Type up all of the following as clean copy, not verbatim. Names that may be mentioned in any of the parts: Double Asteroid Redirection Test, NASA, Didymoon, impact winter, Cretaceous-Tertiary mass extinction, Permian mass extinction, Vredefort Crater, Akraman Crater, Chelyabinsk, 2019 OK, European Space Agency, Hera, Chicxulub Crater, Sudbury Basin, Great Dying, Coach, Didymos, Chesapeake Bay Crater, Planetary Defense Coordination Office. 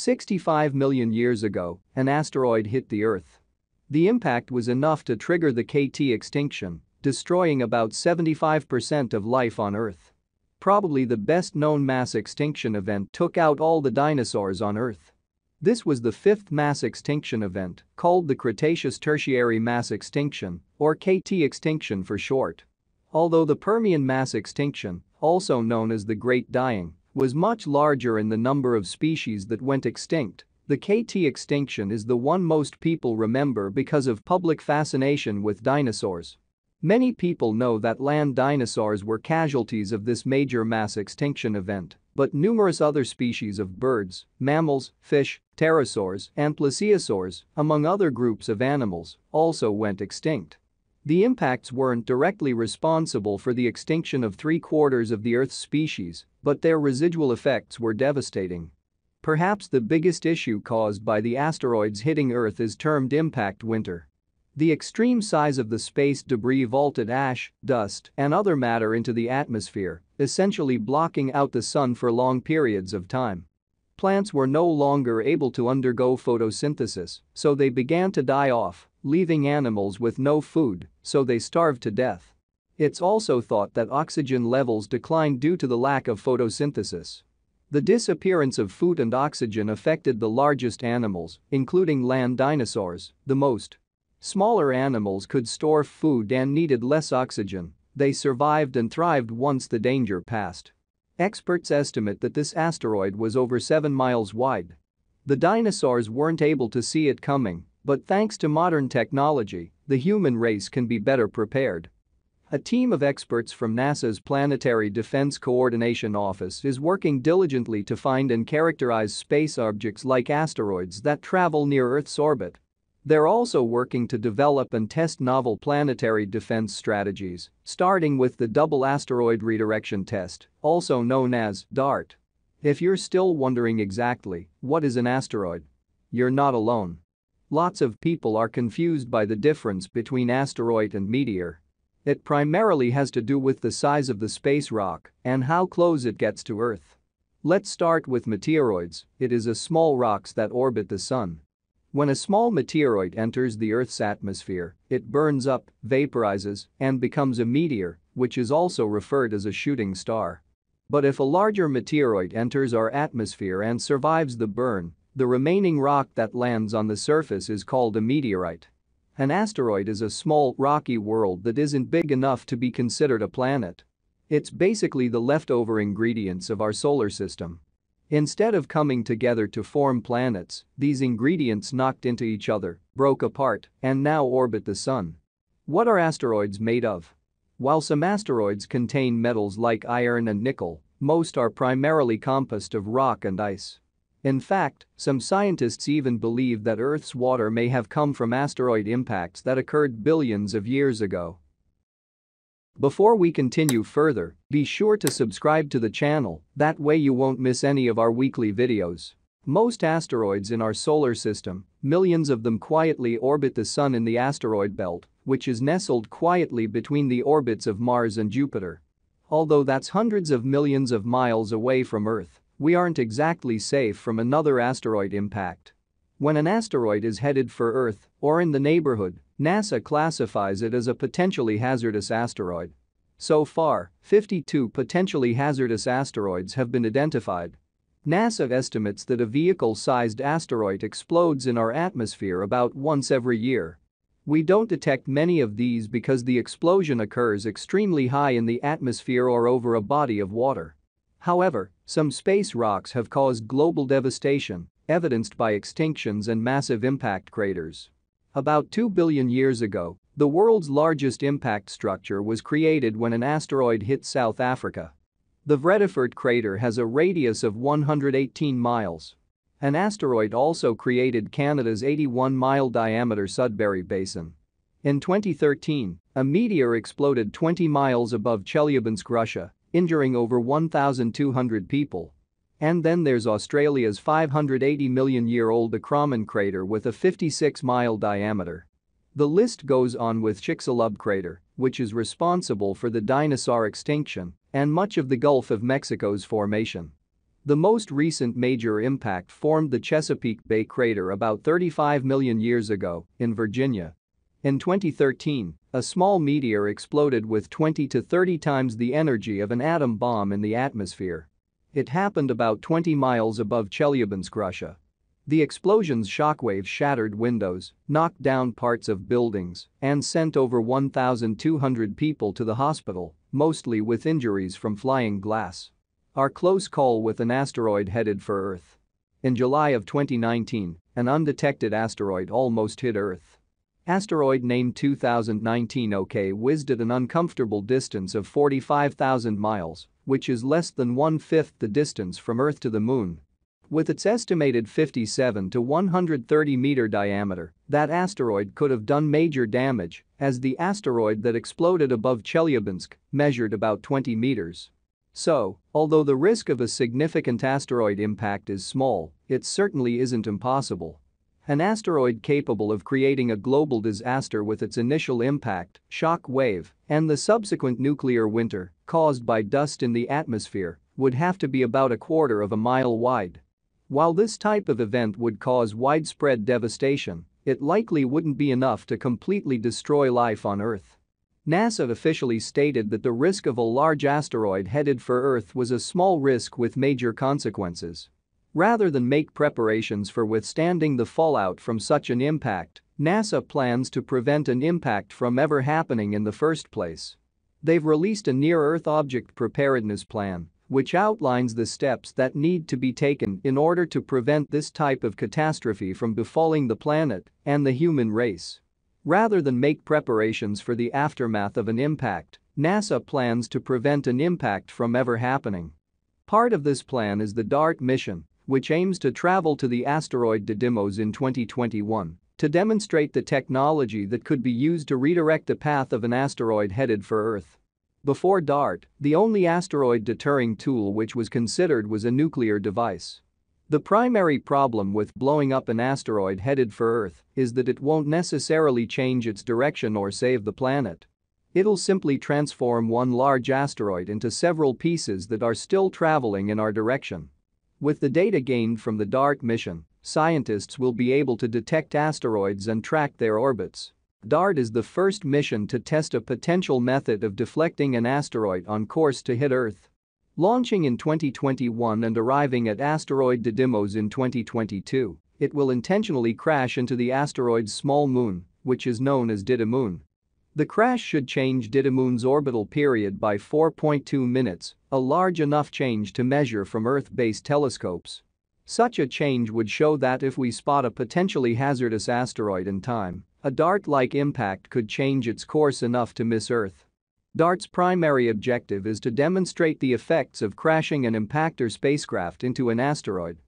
65 million years ago, an asteroid hit the Earth. The impact was enough to trigger the KT extinction, destroying about 75% of life on Earth. Probably the best-known mass extinction event took out all the dinosaurs on Earth. This was the fifth mass extinction event, called the Cretaceous-Tertiary mass extinction, or KT extinction for short. Although the Permian mass extinction, also known as the Great Dying, was much larger in the number of species that went extinct, the KT extinction is the one most people remember because of public fascination with dinosaurs. Many people know that land dinosaurs were casualties of this major mass extinction event, but numerous other species of birds, mammals, fish, pterosaurs, and plesiosaurs, among other groups of animals, also went extinct. The impacts weren't directly responsible for the extinction of three-quarters of the Earth's species, but their residual effects were devastating. Perhaps the biggest issue caused by the asteroids hitting Earth is termed impact winter. The extreme size of the space debris vaulted ash, dust, and other matter into the atmosphere, essentially blocking out the sun for long periods of time. Plants were no longer able to undergo photosynthesis, so they began to die off, leaving animals with no food, so they starved to death. It's also thought that oxygen levels declined due to the lack of photosynthesis. The disappearance of food and oxygen affected the largest animals, including land dinosaurs, the most. Smaller animals could store food and needed less oxygen. They survived and thrived once the danger passed. Experts estimate that this asteroid was over 7 miles wide. The dinosaurs weren't able to see it coming, but thanks to modern technology, the human race can be better prepared. A team of experts from NASA's Planetary Defense Coordination Office is working diligently to find and characterize space objects like asteroids that travel near Earth's orbit. They're also working to develop and test novel planetary defense strategies, starting with the Double Asteroid Redirection Test, also known as DART. If you're still wondering exactly what is an asteroid, you're not alone. Lots of people are confused by the difference between asteroid and meteor. It primarily has to do with the size of the space rock and how close it gets to Earth. Let's start with meteoroids. It is a small rocks that orbit the sun. When a small meteoroid enters the Earth's atmosphere, it burns up, vaporizes, and becomes a meteor, which is also referred as a shooting star. But if a larger meteoroid enters our atmosphere and survives the burn, the remaining rock that lands on the surface is called a meteorite. An asteroid is a small, rocky world that isn't big enough to be considered a planet. It's basically the leftover ingredients of our solar system. Instead of coming together to form planets, these ingredients knocked into each other, broke apart, and now orbit the sun. What are asteroids made of? While some asteroids contain metals like iron and nickel, most are primarily composed of rock and ice. In fact, some scientists even believe that Earth's water may have come from asteroid impacts that occurred billions of years ago. Before we continue further, be sure to subscribe to the channel, that way you won't miss any of our weekly videos. Most asteroids in our solar system, millions of them quietly orbit the sun in the asteroid belt, which is nestled quietly between the orbits of Mars and Jupiter. Although that's hundreds of millions of miles away from Earth, we aren't exactly safe from another asteroid impact. When an asteroid is headed for Earth or in the neighborhood, NASA classifies it as a potentially hazardous asteroid. So far, 52 potentially hazardous asteroids have been identified. NASA estimates that a vehicle-sized asteroid explodes in our atmosphere about once every year. We don't detect many of these because the explosion occurs extremely high in the atmosphere or over a body of water. However, some space rocks have caused global devastation, evidenced by extinctions and massive impact craters. About 2 billion years ago, the world's largest impact structure was created when an asteroid hit South Africa. The Vredefort Crater has a radius of 118 miles. An asteroid also created Canada's 81-mile diameter Sudbury Basin. In 2013, a meteor exploded 20 miles above Chelyabinsk, Russia, injuring over 1,200 people. And then there's Australia's 580-million-year-old Akraman Crater with a 56-mile diameter. The list goes on with Chicxulub Crater, which is responsible for the dinosaur extinction and much of the Gulf of Mexico's formation. The most recent major impact formed the Chesapeake Bay Crater about 35 million years ago in Virginia. In 2013, a small meteor exploded with 20 to 30 times the energy of an atom bomb in the atmosphere. It happened about 20 miles above Chelyabinsk, Russia. The explosion's shockwaves shattered windows, knocked down parts of buildings, and sent over 1,200 people to the hospital, mostly with injuries from flying glass. Our close call with an asteroid headed for Earth. In July of 2019, an undetected asteroid almost hit Earth. Asteroid named 2019 OK whizzed at an uncomfortable distance of 45,000 miles, which is less than one-fifth the distance from Earth to the Moon. With its estimated 57 to 130-meter diameter, that asteroid could have done major damage, as the asteroid that exploded above Chelyabinsk measured about 20 meters. So, although the risk of a significant asteroid impact is small, it certainly isn't impossible. An asteroid capable of creating a global disaster with its initial impact, shock wave, and the subsequent nuclear winter caused by dust in the atmosphere would have to be about a quarter of a mile wide. While this type of event would cause widespread devastation, it likely wouldn't be enough to completely destroy life on Earth. NASA officially stated that the risk of a large asteroid headed for Earth was a small risk with major consequences. Rather than make preparations for withstanding the fallout from such an impact, NASA plans to prevent an impact from ever happening in the first place. They've released a Near-Earth Object Preparedness Plan, which outlines the steps that need to be taken in order to prevent this type of catastrophe from befalling the planet and the human race. Rather than make preparations for the aftermath of an impact, NASA plans to prevent an impact from ever happening. Part of this plan is the DART mission, which aims to travel to the asteroid Didymos in 2021 to demonstrate the technology that could be used to redirect the path of an asteroid headed for Earth. Before DART, the only asteroid deterring tool which was considered was a nuclear device. The primary problem with blowing up an asteroid headed for Earth is that it won't necessarily change its direction or save the planet. It'll simply transform one large asteroid into several pieces that are still traveling in our direction. With the data gained from the DART mission, scientists will be able to detect asteroids and track their orbits. DART is the first mission to test a potential method of deflecting an asteroid on course to hit Earth. Launching in 2021 and arriving at asteroid Didymos in 2022, it will intentionally crash into the asteroid's small moon, which is known as Didymoon. The crash should change Didymoon's orbital period by 4.2 minutes, a large enough change to measure from Earth-based telescopes. Such a change would show that if we spot a potentially hazardous asteroid in time, a DART-like impact could change its course enough to miss Earth. DART's primary objective is to demonstrate the effects of crashing an impactor spacecraft into an asteroid.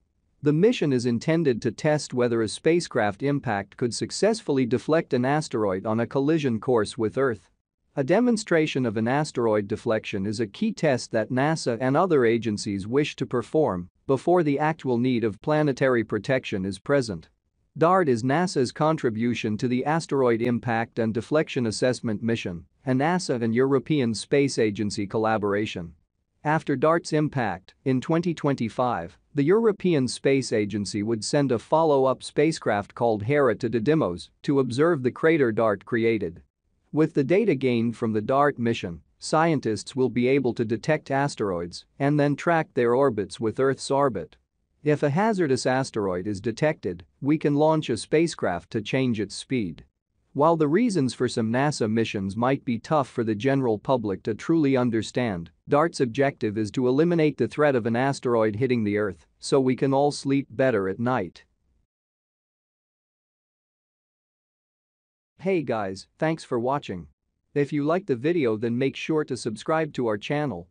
The mission is intended to test whether a spacecraft impact could successfully deflect an asteroid on a collision course with Earth. A demonstration of an asteroid deflection is a key test that NASA and other agencies wish to perform before the actual need of planetary protection is present. DART is NASA's contribution to the Asteroid Impact and Deflection Assessment Mission, a NASA and European Space Agency collaboration. After DART's impact, in 2025, the European Space Agency would send a follow-up spacecraft called Hera to Didymos to observe the crater DART created. With the data gained from the DART mission, scientists will be able to detect asteroids and then track their orbits with Earth's orbit. If a hazardous asteroid is detected, we can launch a spacecraft to change its speed. While the reasons for some NASA missions might be tough for the general public to truly understand, DART's objective is to eliminate the threat of an asteroid hitting the Earth so we can all sleep better at night. Hey guys, thanks for watching. If you like the video then make sure to subscribe to our channel